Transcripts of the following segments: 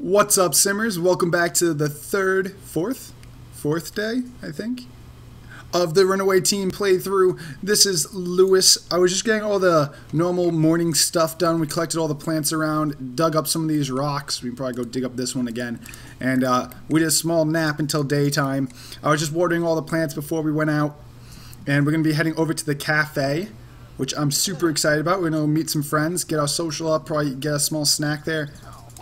What's up, Simmers? Welcome back to the fourth day, I think, of the Runaway Team playthrough. This is Lewis. I was just getting all the normal morning stuff done. We collected all the plants around, dug up some of these rocks. We can probably go dig up this one again. And we did a small nap until daytime. I was just watering all the plants before we went out. And we're going to be heading over to the cafe, which I'm super excited about. We're going to meet some friends, get our social up, probably get a small snack there.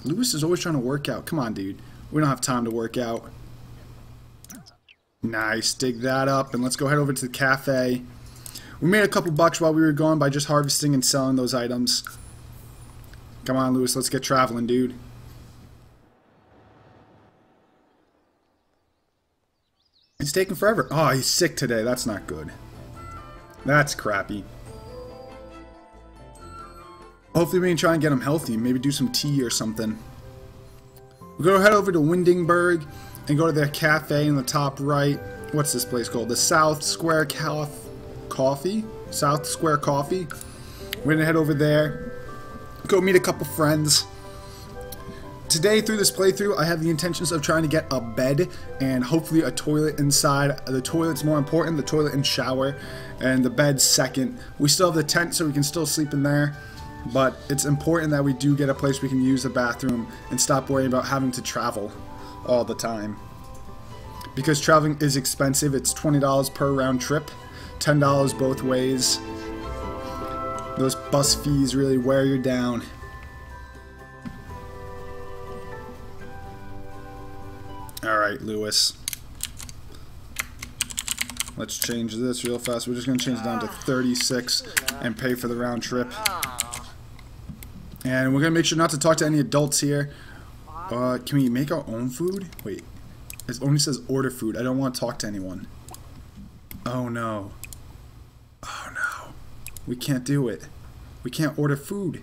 Lewis is always trying to work out. Come on, dude. We don't have time to work out. Nice. Dig that up, and let's go head over to the cafe. We made a couple bucks while we were gone by just harvesting and selling those items. Come on, Lewis. Let's get traveling, dude. It's taking forever. Oh, he's sick today. That's not good. That's crappy. Hopefully we can try and get him healthy. Maybe do some tea or something. We'll go head over to Windenburg and go to their cafe in the top right. What's this place called? The South Square Coffee? South Square Coffee. We're going to head over there. Go meet a couple friends. Today, through this playthrough, I have the intentions of trying to get a bed and hopefully a toilet inside. The toilet's more important. The toilet and shower. And the bed's second. We still have the tent, so we can still sleep in there. But it's important that we do get a place we can use a bathroom and stop worrying about having to travel all the time. Because traveling is expensive. It's $20 per round trip, $10 both ways. Those bus fees really wear you down. Alright, Lewis. Let's change this real fast. We're just going to change it down to 36 and pay for the round trip. And we're going to make sure not to talk to any adults here. Can we make our own food? Wait. It only says order food. I don't want to talk to anyone. Oh, no. Oh, no. We can't do it. We can't order food.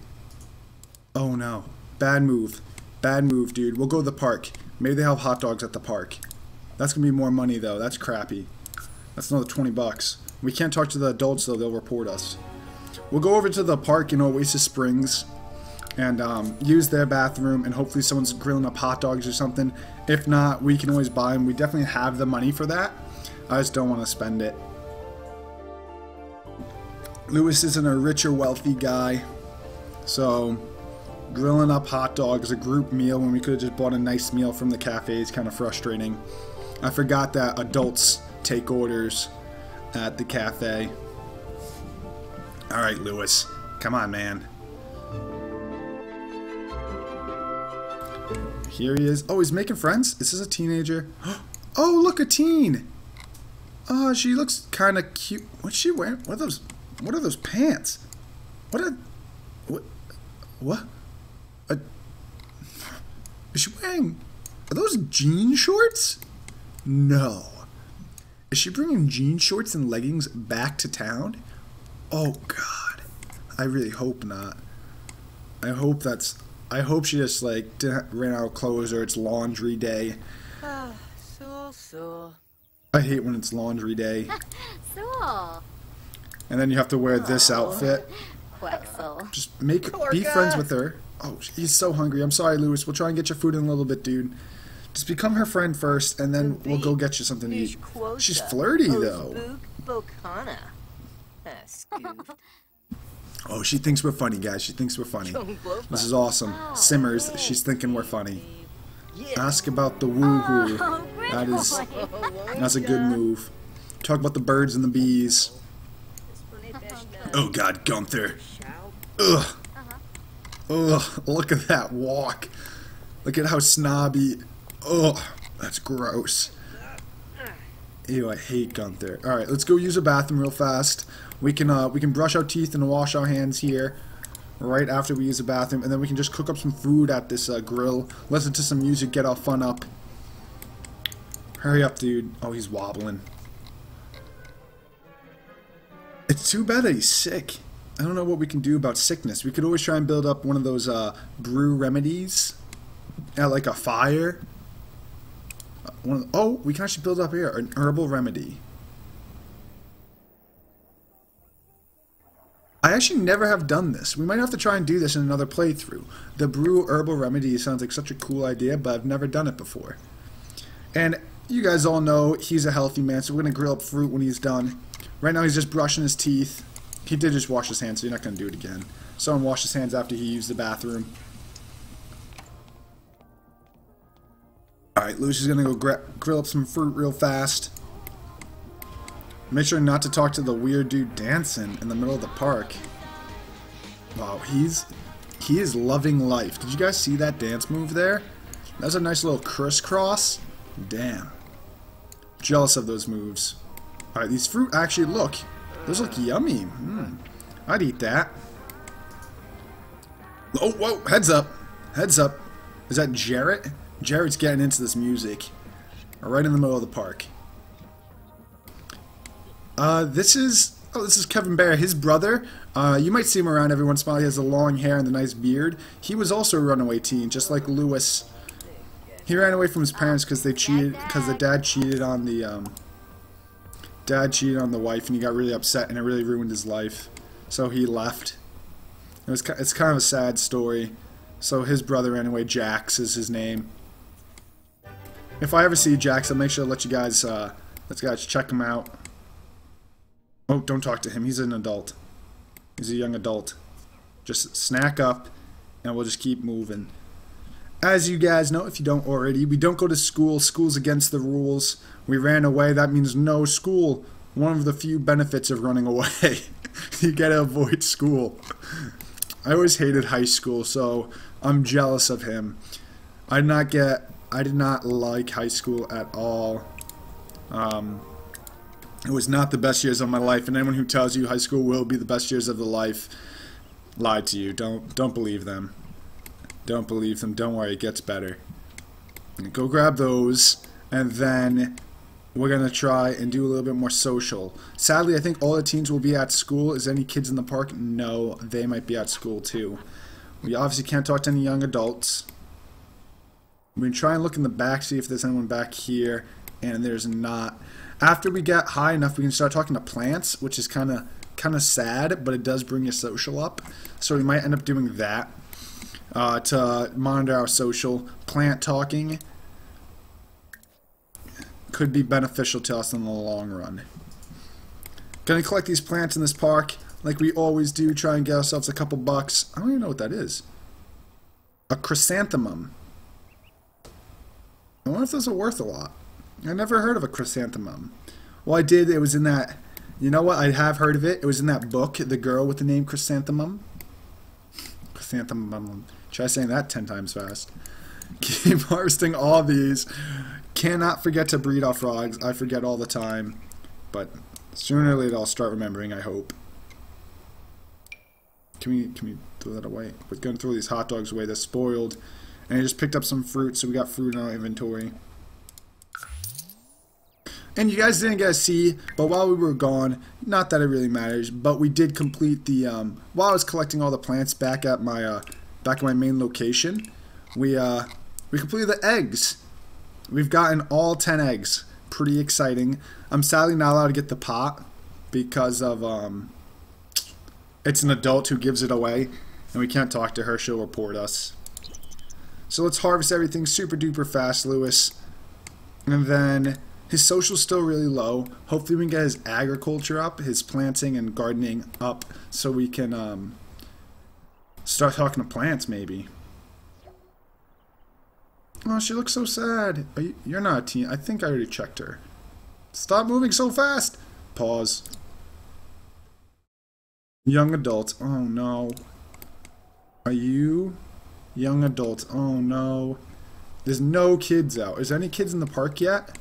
Oh, no. Bad move. Bad move, dude. We'll go to the park. Maybe they have hot dogs at the park. That's going to be more money, though. That's crappy. That's another 20 bucks. We can't talk to the adults, though. They'll report us. We'll go over to the park in Oasis Springs and use their bathroom, and hopefully someone's grilling up hot dogs or something. If not, we can always buy them. We definitely have the money for that. I just don't want to spend it. Lewis isn't a rich or wealthy guy, so grilling up hot dogs, a group meal, when we could have just bought a nice meal from the cafe is kind of frustrating. I forgot that adults take orders at the cafe. Alright, Lewis. Come on, man. Here he is. Oh, he's making friends? Is this a teenager? Oh, look, a teen! Oh, she looks kind of cute. What's she wearing? What are those pants? Is she wearing... Are those jean shorts? No. Is she bringing jean shorts and leggings back to town? Oh, God. I really hope not. I hope she just, like, didn't ran out of clothes, or it's laundry day. I hate when it's laundry day. And then you have to wear this outfit. Just be friends with her. Oh, he's so hungry. I'm sorry, Lewis. We'll try and get your food in a little bit, dude. Just become her friend first, and then we'll go get you something to eat. She's flirty, though. Oh, she thinks we're funny, guys. She thinks we're funny. This is awesome. Simmers, she's thinking we're funny. Ask about the woohoo. That's a good move. Talk about the birds and the bees. Oh, God, Gunther. Ugh. Ugh, look at that walk. Look at how snobby. Oh, that's gross. Ew, I hate Gunther. All right, let's go use a bathroom real fast. We can brush our teeth and wash our hands here right after we use the bathroom, and then we can just cook up some food at this grill, listen to some music, get all fun up. Hurry up, dude. Oh, he's wobbling. It's too bad that he's sick. I don't know what we can do about sickness. We could always try and build up one of those brew remedies. Yeah, like a fire. We can actually build up here an herbal remedy. I actually never have done this. We might have to try and do this in another playthrough. The brew herbal remedy sounds like such a cool idea, but I've never done it before. And you guys all know he's a healthy man, so we're going to grill up fruit when he's done. Right now he's just brushing his teeth. He did just wash his hands, so you're not going to do it again. Someone washed his hands after he used the bathroom. Alright, Lucy's going to go grill up some fruit real fast. Make sure not to talk to the weird dude dancing in the middle of the park. Wow, he is loving life. Did you guys see that dance move there? That was a nice little crisscross. Damn. Jealous of those moves. Alright, these fruit actually look... Those look yummy. I'd eat that. Oh, whoa, heads up. Heads up. Is that Jarrett? Jarrett's getting into this music. Right in the middle of the park. This is Kevin Bear, his brother. You might see him around every once in a while. He has the long hair and the nice beard. He was also a runaway teen, just like Lewis. He ran away from his parents because they cheated, because the dad cheated on the wife, and he got really upset, and it really ruined his life. So he left. It's kind of a sad story. So his brother ran away. Jax is his name. If I ever see Jax, I'll make sure to let you guys check him out. Oh, don't talk to him. He's an adult. He's a young adult. Just snack up, and we'll just keep moving. As you guys know, if you don't already, we don't go to school. School's against the rules. We ran away. That means no school. One of the few benefits of running away. You gotta avoid school. I always hated high school, so I'm jealous of him. I did not like high school at all. It was not the best years of my life, and anyone who tells you high school will be the best years of the life lied to you. Don't believe them. Don't believe them. Don't worry, it gets better. Go grab those, and then we're gonna try and do a little bit more social. Sadly, I think all the teens will be at school. Is any kids in the park? No, they might be at school too. We obviously can't talk to any young adults. We can try and look in the back, see if there's anyone back here, and there's not. After we get high enough, we can start talking to plants, which is kind of sad, but it does bring your social up. So we might end up doing that to monitor our social. Plant talking could be beneficial to us in the long run. Gonna collect these plants in this park, like we always do. Try and get ourselves a couple bucks. I don't even know what that is. A chrysanthemum. I wonder if those are worth a lot. I never heard of a chrysanthemum. Well, I did. It was in that... You know what? I have heard of it. It was in that book, The Girl with the Name Chrysanthemum. Chrysanthemum. Try saying that 10 times fast. Keep harvesting all these. Cannot forget to breed our frogs. I forget all the time. But sooner or later I'll start remembering, I hope. Can we throw that away? We're going to throw these hot dogs away. They're spoiled. And I just picked up some fruit, so we got fruit in our inventory. And you guys didn't get to see, but while we were gone, not that it really matters, but we did complete the, while I was collecting all the plants back at my main location, we completed the eggs. We've gotten all 10 eggs. Pretty exciting. I'm sadly not allowed to get the pot because of, it's an adult who gives it away, and we can't talk to her. She'll report us. So let's harvest everything super duper fast, Lewis. And then... His social's still really low. Hopefully we can get his agriculture up, his planting and gardening up, so we can start talking to plants maybe. Oh, she looks so sad. You're not a teen. I think I already checked her. Stop moving so fast! Pause. Young adult. Oh no. Are you? Young adult. Oh no. There's no kids out. Is there any kids in the park yet?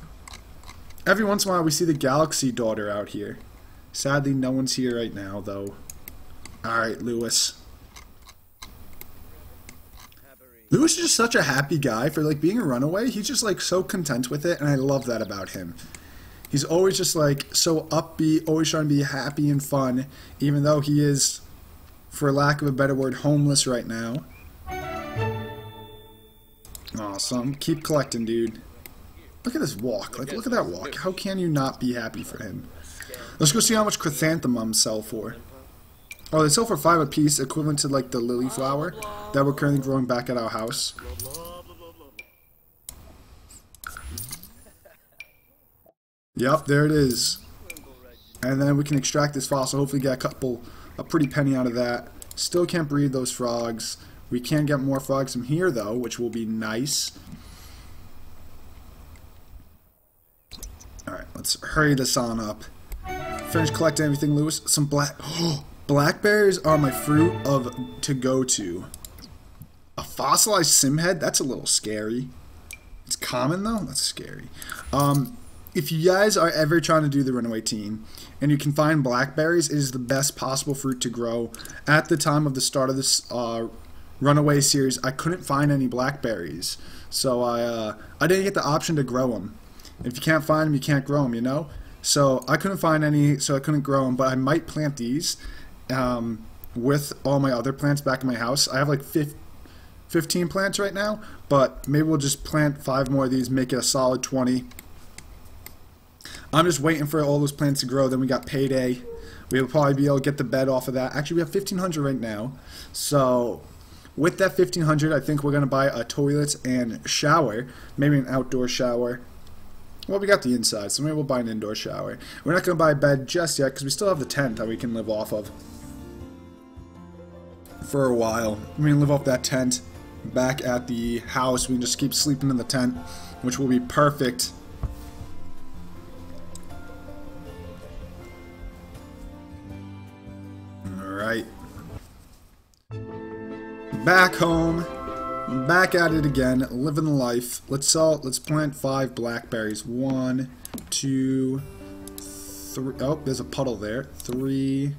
Every once in a while we see the Galaxy Daughter out here. Sadly, no one's here right now, though. Alright, Lewis. Lewis is just such a happy guy for, like, being a runaway. He's just, like, so content with it, and I love that about him. He's always just, like, so upbeat, always trying to be happy and fun, even though he is, for lack of a better word, homeless right now. Awesome. Keep collecting, dude. Look at this walk. Like, look at that walk. How can you not be happy for him? Let's go see how much chrysanthemums sell for. Oh, they sell for 5 a piece, equivalent to like the lily flower that we're currently growing back at our house. Yep, there it is. And then we can extract this fossil, hopefully get a pretty penny out of that. Still can't breed those frogs. We can get more frogs from here though, which will be nice. Alright, let's hurry this on up. Finish collecting everything, Lewis. Some blackberries are my fruit of to-go. A fossilized simhead? That's a little scary. It's common though? That's scary. If you guys are ever trying to do the runaway team and you can find blackberries, it is the best possible fruit to grow. At the time of the start of this runaway series, I couldn't find any blackberries. So I didn't get the option to grow them. If you can't find them, you can't grow them, you know? So I couldn't find any, so I couldn't grow them. But I might plant these with all my other plants back in my house. I have like 15 plants right now, but maybe we'll just plant 5 more of these, make it a solid 20. I'm just waiting for all those plants to grow. Then we got payday. We'll probably be able to get the bed off of that. Actually, we have 1,500 right now. So with that 1,500, I think we're going to buy a toilet and shower. Maybe an outdoor shower. Well, we got the inside, so maybe we'll buy an indoor shower. We're not going to buy a bed just yet because we still have the tent that we can live off of. For a while. We can live off that tent. Back at the house, we can just keep sleeping in the tent, which will be perfect. Right. Back home, back at it again, living the life. Let's sell, let's plant 5 blackberries. 1, 2, 3. Oh, there's a puddle there. 3,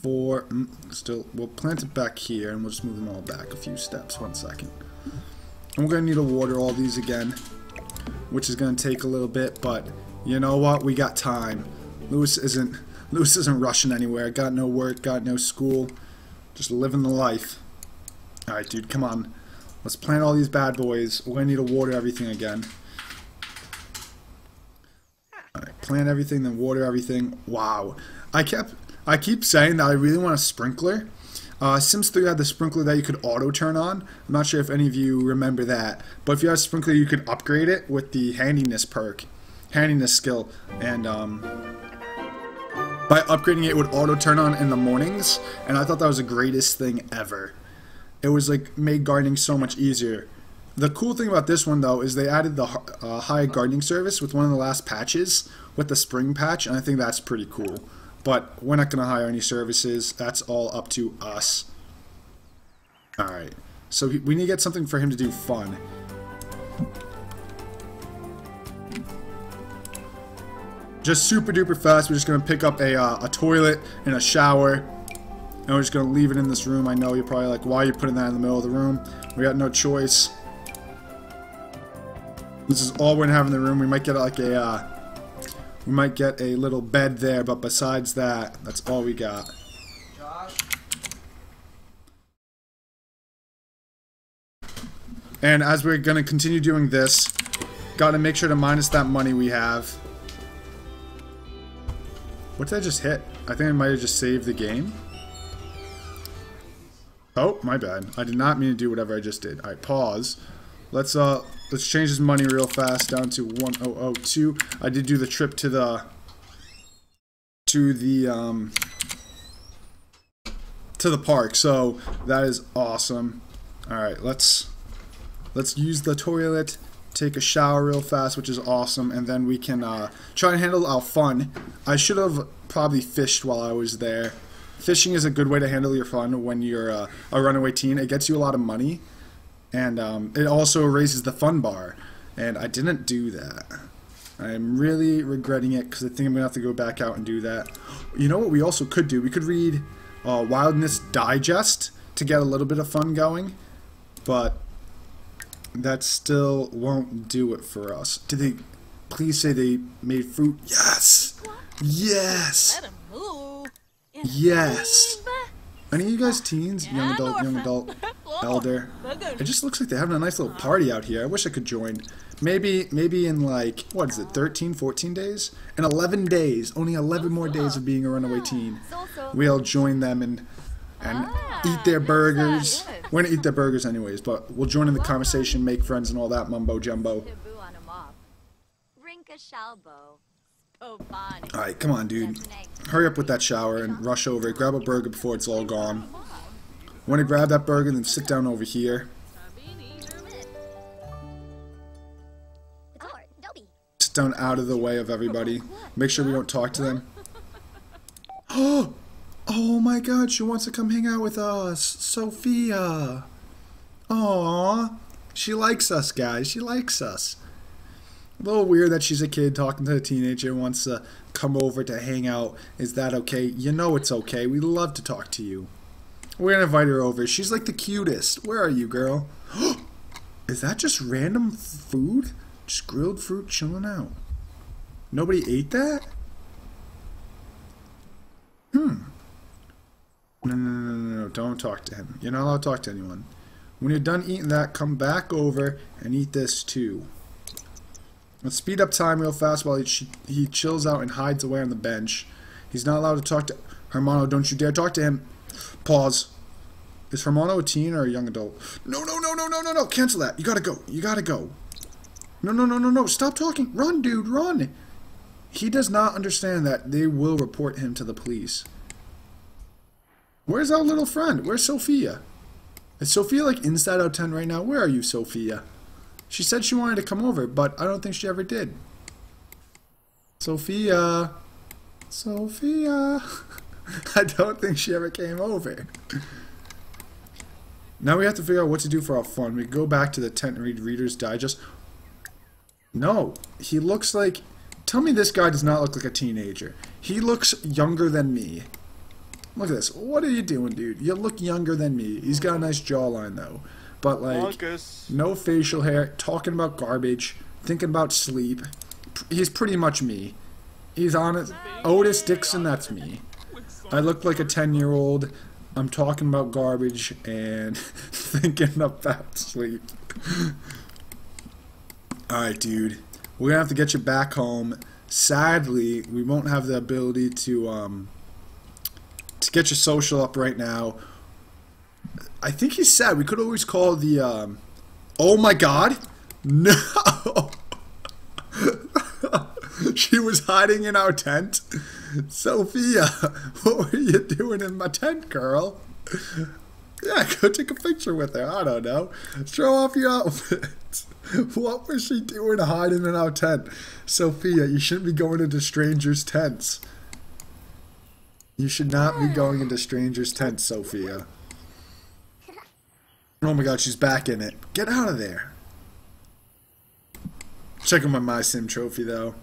4. Still, we'll plant it back here and we'll just move them all back a few steps. 1 second. And we're going to need to water all these again, which is going to take a little bit, but you know what? We got time. Lewis isn't rushing anywhere. Got no work, got no school. Just living the life. Alright, dude, come on. Let's plant all these bad boys. We're going to need to water everything again. Alright, plant everything, then water everything. Wow. I keep saying that I really want a sprinkler. Sims 3 had the sprinkler that you could auto-turn on. I'm not sure if any of you remember that. But if you had a sprinkler, you could upgrade it with the handiness perk. Handiness skill. And, by upgrading it, it would auto turn on in the mornings, and I thought that was the greatest thing ever. It was like made gardening so much easier. The cool thing about this one though is they added the high gardening service with one of the last patches, with the spring patch, and I think that's pretty cool. But we're not gonna hire any services. That's all up to us. All right. So we need to get something for him to do fun. Just super duper fast, we're just going to pick up a toilet and a shower, and we're just going to leave it in this room. I know you're probably like, why are you putting that in the middle of the room? We got no choice. This is all we're going to have in the room. We might get like a little bed there, but besides that, that's all we got. Josh. And as we're going to continue doing this, got to make sure to minus that money we have. What did I just hit? I think I might have just saved the game. Oh, my bad. I did not mean to do whatever I just did. Alright, pause. Let's change this money real fast down to 1002. I did do the trip to the park, so that is awesome. Alright, let's use the toilet. Take a shower real fast, which is awesome, and then we can try and handle our fun. I should have probably fished while I was there. Fishing is a good way to handle your fun when you're a runaway teen. It gets you a lot of money, and it also raises the fun bar, and I didn't do that. I'm really regretting it because I think I'm gonna have to go back out and do that. You know what we also could do? We could read Wilderness Digest to get a little bit of fun going, but that still won't do it for us. Did they please say they made fruit? Yes! Yes! Yes! Any of you guys teens? Young adult, Elder. It just looks like they're having a nice little party out here. I wish I could join. Maybe in like, what is it, 13, 14 days? In 11 days, only 11 more days of being a runaway teen, we'll join them and eat their burgers. We're gonna eat their burgers anyways, but we'll join in the conversation, make friends and all that mumbo jumbo. Alright, come on, dude. Hurry up with that shower and rush over. Grab a burger before it's all gone. Want to grab that burger, then sit down over here. Sit down out of the way of everybody. Make sure we don't talk to them. Oh my god, she wants to come hang out with us. Sophia. Aww. She likes us, guys. She likes us. A little weird that she's a kid talking to a teenager and wants to come over to hang out. Is that okay? You know it's okay. We love to talk to you. We're going to invite her over. She's like the cutest. Where are you, girl? Is that just random food? Just grilled fruit chilling out. Nobody ate that? No. Don't talk to him. You're not allowed to talk to anyone. When you're done eating that, come back over and eat this too. Let's speed up time real fast while he chills out and hides away on the bench. He's not allowed to talk to... Hermano, don't you dare talk to him. Pause. Is Hermano a teen or a young adult? No. Cancel that. You gotta go. You gotta go. No. Stop talking. Run, dude. Run. He does not understand that they will report him to the police. Where's our little friend? Where's Sophia? Is Sophia like inside out 10 right now? Where are you, Sophia? She said she wanted to come over, but I don't think she ever did. Sophia. Sophia. I don't think she ever came over. Now we have to figure out what to do for our fun. We go back to the tent and read Reader's Digest. No. He looks like... Tell me this guy does not look like a teenager. He looks younger than me. Look at this. What are you doing, dude? You look younger than me. He's got a nice jawline, though. But like, Marcus. No facial hair, talking about garbage, thinking about sleep. He's pretty much me. He's honest. Otis Dixon, that's me. I look like a 10-year-old. I'm talking about garbage and thinking about sleep. Alright, dude. We're gonna have to get you back home. Sadly, we won't have the ability to get your social up right now. I think he's sad. We could always call the, oh my god! No! She was hiding in our tent. Sophia, what were you doing in my tent, girl? Yeah, go take a picture with her. I don't know. Show off your outfit. What was she doing hiding in our tent? Sophia, you shouldn't be going into strangers' tents. You should not be going into strangers' tents, Sophia. Oh my god, she's back in it. Get out of there. Checking my Sim trophy, though.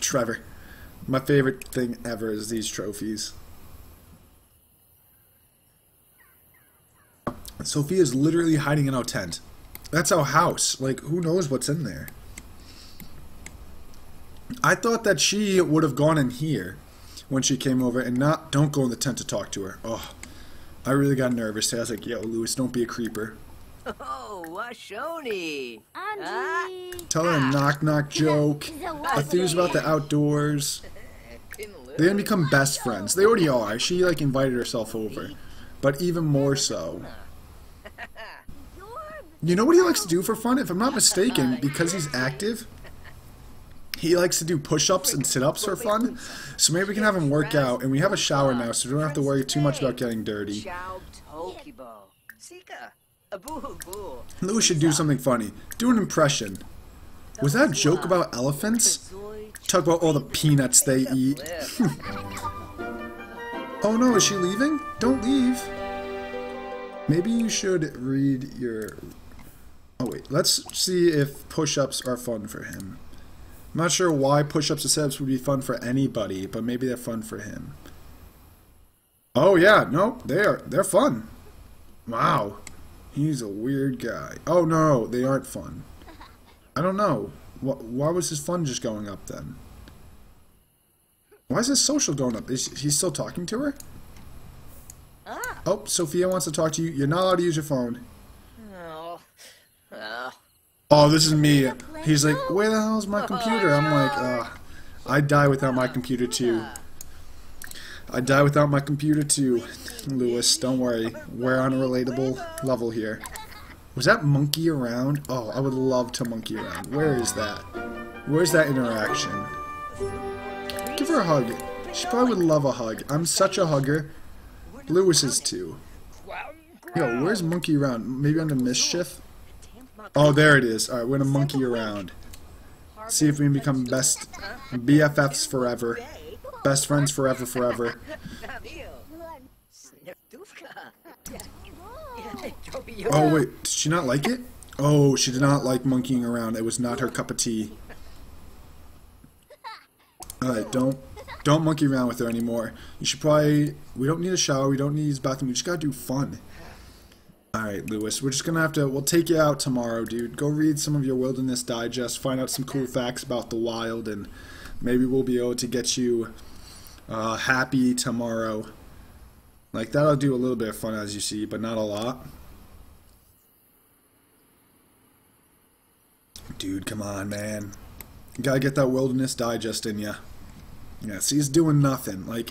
Trevor. My favorite thing ever is these trophies. Sophia's literally hiding in our tent. That's our house. Like, who knows what's in there? I thought that she would have gone in here when she came over and not... Don't go in the tent to talk to her. Oh. I really got nervous. I was like, yo, Lewis, don't be a creeper. Oh, Washoni. Tell her a knock-knock joke. A theories about the outdoors. They're going to become best friends. They already are. She, like, invited herself over. But even more so. You know what he likes to do for fun? If I'm not mistaken, because he's active, he likes to do push-ups and sit-ups for fun, so maybe we can have him work out, and we have a shower now, so we don't have to worry too much about getting dirty. Lewis should do something funny. Do an impression. Was that a joke about elephants? Talk about all the peanuts they eat. Oh no, is she leaving? Don't leave. Maybe you should read your... Oh wait, let's see if push-ups are fun for him. I'm not sure why push-ups and sit-ups would be fun for anybody, but maybe they're fun for him. Oh yeah, no, they're fun. Wow, he's a weird guy. Oh no, they aren't fun. I don't know. Why was his fun just going up then? Why is his social going up? Is he still talking to her? Oh, Sophia wants to talk to you. You're not allowed to use your phone. Oh, this is me. He's like, where the hell is my computer? I'm like, I die without my computer too. I die without my computer too, Lewis. Don't worry. We're on a relatable level here. Was that monkey around? Oh, I would love to monkey around. Where is that? Where's that interaction? Give her a hug. She probably would love a hug. I'm such a hugger. Lewis is too. Yo, where's monkey around? Maybe under mischief? Oh, there it is. Alright, we're gonna monkey around. See if we can become best BFFs forever. Best friends forever, forever. Oh, wait. Did she not like it? Oh, she did not like monkeying around. It was not her cup of tea. Alright, don't monkey around with her anymore. You should probably... We don't need a shower. We don't need to use bathroom. We just gotta do fun. Alright, Lewis, we're just gonna have to... We'll take you out tomorrow, dude. Go read some of your Wilderness Digest. Find out some cool facts about the wild. And maybe we'll be able to get you happy tomorrow. Like, that'll do a little bit of fun, as you see, but not a lot. Dude, come on, man. You gotta get that Wilderness Digest in ya. Yeah, see, he's doing nothing. Like,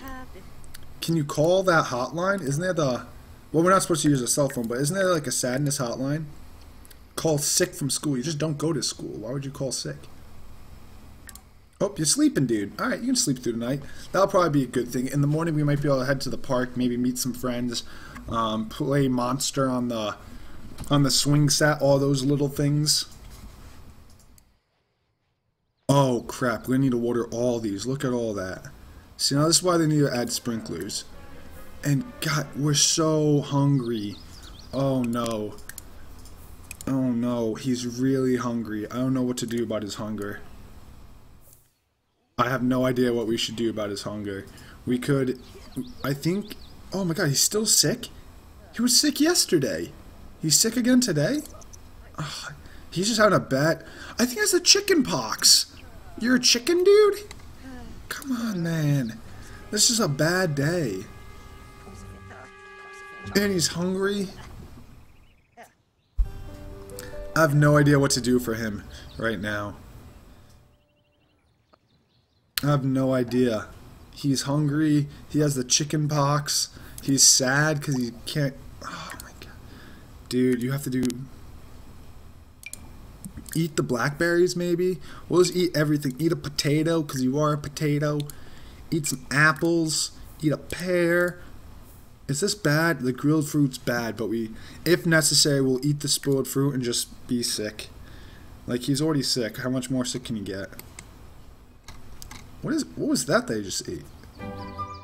can you call that hotline? Isn't there the... Well, we're not supposed to use a cell phone, but isn't there like a sadness hotline? Call sick from school. You just don't go to school. Why would you call sick? Oh, you're sleeping, dude. Alright, you can sleep through the night. That'll probably be a good thing. In the morning, we might be able to head to the park, maybe meet some friends, play Monster on the swing set, all those little things. Oh, crap. We're going to need to water all these. Look at all that. See, now this is why they need to add sprinklers. And God, we're so hungry. Oh no. Oh no, he's really hungry. I don't know what to do about his hunger. I have no idea what we should do about his hunger. We could, I think, oh my God, he's still sick? He was sick yesterday. He's sick again today? Oh, he's just having a bad, I think that's the chicken pox. You're a chicken, dude? Come on, man. This is a bad day. And he's hungry. I have no idea what to do for him right now. I have no idea. He's hungry. He has the chicken pox. He's sad because he can't... Oh my God. Dude, you have to do... Eat the blackberries maybe? We'll just eat everything. Eat a potato because you are a potato. Eat some apples. Eat a pear. Is this bad? The grilled fruit's bad, but we, if necessary, we'll eat the spoiled fruit and just be sick. Like, he's already sick. How much more sick can you get? What was that they just ate?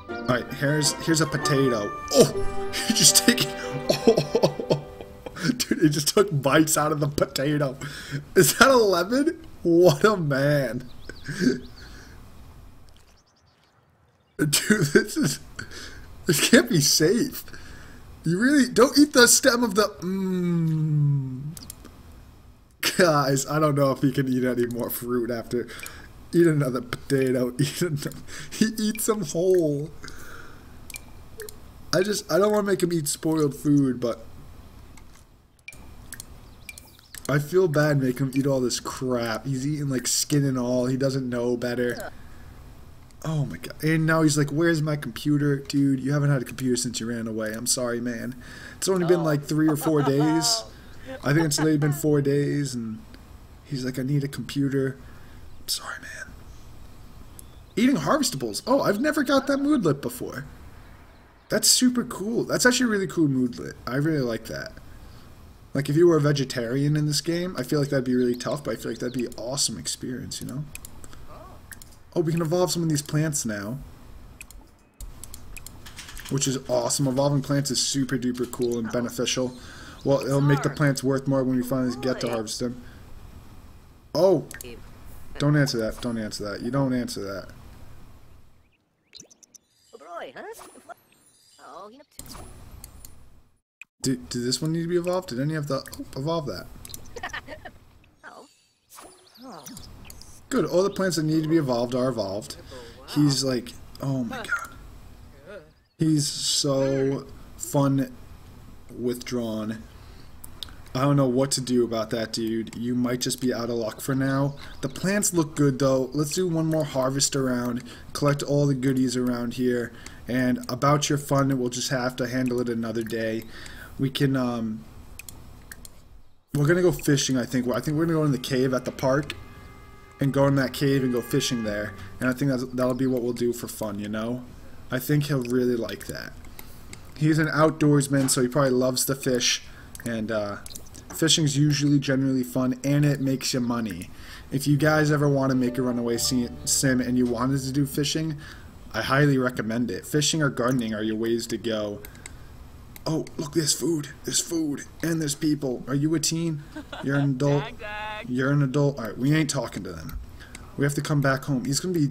Alright, here's a potato. Oh! He just took oh! Dude, he just took bites out of the potato. Is that a lemon? What a man. Dude, this is... It can't be safe. You really don't eat the stem of the. Guys, I don't know if he can eat any more fruit after. Eat another potato. He eats them whole. I don't want to make him eat spoiled food, but I feel bad making him eat all this crap. He's eating like skin and all. He doesn't know better. Oh my God. And now he's like, where's my computer? Dude, you haven't had a computer since you ran away. I'm sorry, man. It's only been like 3 or 4 days. I think it's only been 4 days. And he's like, I need a computer. I'm sorry, man. Eating harvestables. Oh, I've never got that moodlet before. That's super cool. That's actually a really cool moodlet. I really like that. Like, if you were a vegetarian in this game, I feel like that'd be really tough. But I feel like that'd be an awesome experience, you know? Oh, we can evolve some of these plants now. Which is awesome. Evolving plants is super duper cool and beneficial. Well, it'll make the plants worth more when we finally get to harvest them. Oh! Don't answer that. Don't answer that. You don't answer that. Did this one need to be evolved? Did any have to evolve that? Good, all the plants that need to be evolved are evolved. He's like, oh my God. He's so fun withdrawn. I don't know what to do about that, dude. You might just be out of luck for now. The plants look good, though. Let's do one more harvest around, collect all the goodies around here, and about your fund, we'll just have to handle it another day. We can, we're gonna go fishing, I think. I think we're gonna go in the cave at the park, and go in that cave and go fishing there. And I think that'll be what we'll do for fun, you know? I think he'll really like that. He's an outdoorsman, so he probably loves to fish, and, fishing's usually generally fun, and it makes you money. If you guys ever want to make a runaway sim and you wanted to do fishing, I highly recommend it. Fishing or gardening are your ways to go. Oh, look, there's food, and there's people. Are you a teen? You're an adult. You're an adult. Alright, we ain't talking to them. We have to come back home. He's gonna be...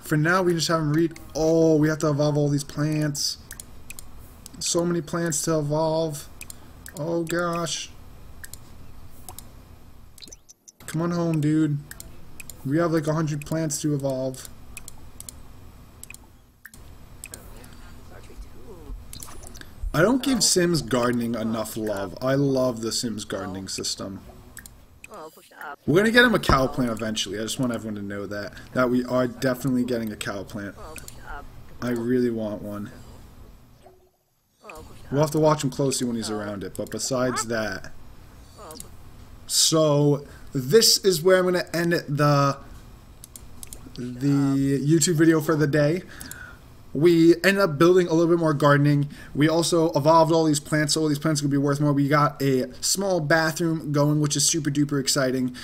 For now, we just have him read... Oh, we have to evolve all these plants. So many plants to evolve. Oh gosh. Come on home, dude. We have like 100 plants to evolve. I don't give Sims gardening enough love. I love the Sims gardening system. We're gonna get him a cow plant eventually. I just want everyone to know that. That we are definitely getting a cow plant. I really want one. We'll have to watch him closely when he's around it, but besides that... So, this is where I'm going to end the YouTube video for the day. We ended up building a little bit more gardening. We also evolved all these plants, so all these plants are going to be worth more. We got a small bathroom going, which is super duper exciting.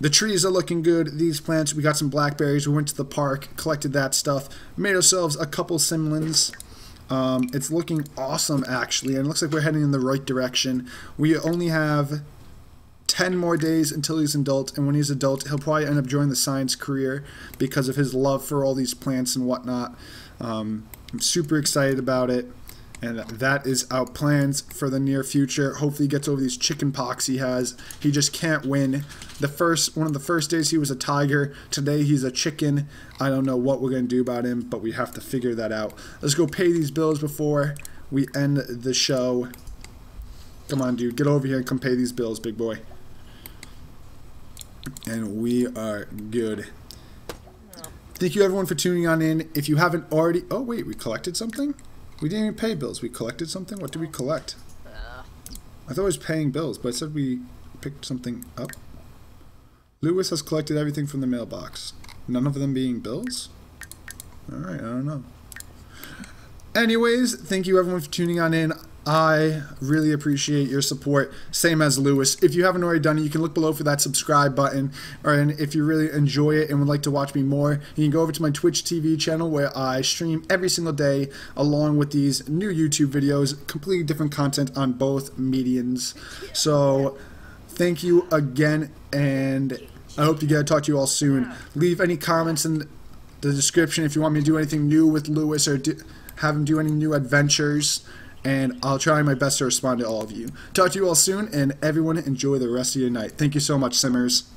The trees are looking good. These plants, we got some blackberries. We went to the park, collected that stuff, made ourselves a couple simlins. It's looking awesome, actually, and it looks like we're heading in the right direction. We only have 10 more days until he's an adult, and when he's adult, he'll probably end up joining the science career because of his love for all these plants and whatnot. I'm super excited about it, and that is our plans for the near future. Hopefully he gets over these chicken pox he has. He just can't win. One of the first days he was a tiger. Today he's a chicken. I don't know what we're going to do about him, but we have to figure that out. Let's go pay these bills before we end the show. Come on, dude. Get over here and come pay these bills, big boy. And we are good. Thank you, everyone, for tuning on in. If you haven't already... Oh, wait. We collected something? We didn't even pay bills. We collected something? What did we collect? I thought I was paying bills, but it said we picked something up. Lewis has collected everything from the mailbox. None of them being bills? Alright, I don't know. Anyways, thank you everyone for tuning on in. I really appreciate your support, same as Lewis. If you haven't already done it, you can look below for that subscribe button, and if you really enjoy it and would like to watch me more, you can go over to my Twitch TV channel where I stream every single day along with these new YouTube videos, completely different content on both mediums. So, thank you again, and I hope to get to talk to you all soon. Leave any comments in the description if you want me to do anything new with Lewis or have him do any new adventures. And I'll try my best to respond to all of you. Talk to you all soon, and everyone enjoy the rest of your night. Thank you so much, Simmers.